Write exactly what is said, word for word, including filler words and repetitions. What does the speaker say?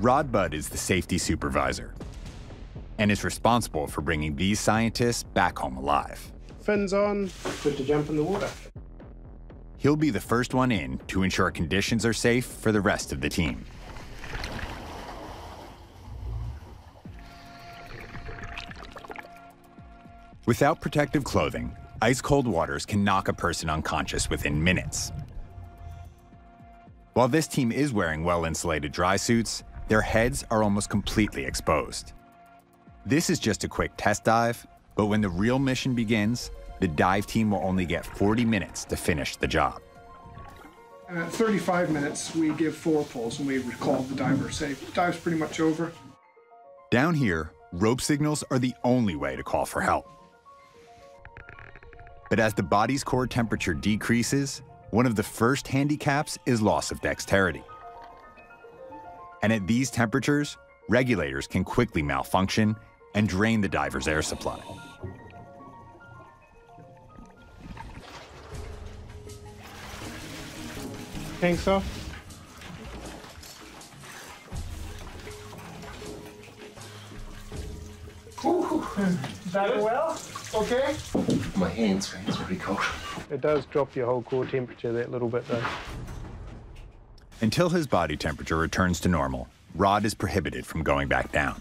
Rod Budd is the safety supervisor and is responsible for bringing these scientists back home alive. Fins on, good to jump in the water. He'll be the first one in to ensure conditions are safe for the rest of the team. Without protective clothing, ice-cold waters can knock a person unconscious within minutes. While this team is wearing well-insulated dry suits, their heads are almost completely exposed. This is just a quick test dive, but when the real mission begins, the dive team will only get forty minutes to finish the job. And at thirty-five minutes, we give four pulls and we recall the diver safe. The dive's pretty much over. Down here, rope signals are the only way to call for help. But as the body's core temperature decreases, one of the first handicaps is loss of dexterity. And at these temperatures, regulators can quickly malfunction and drain the diver's air supply. Tanks off. Ooh, is that it? Well? Okay. My hands, it's pretty cold. It does drop your whole core temperature that little bit though. Until his body temperature returns to normal, Rod is prohibited from going back down.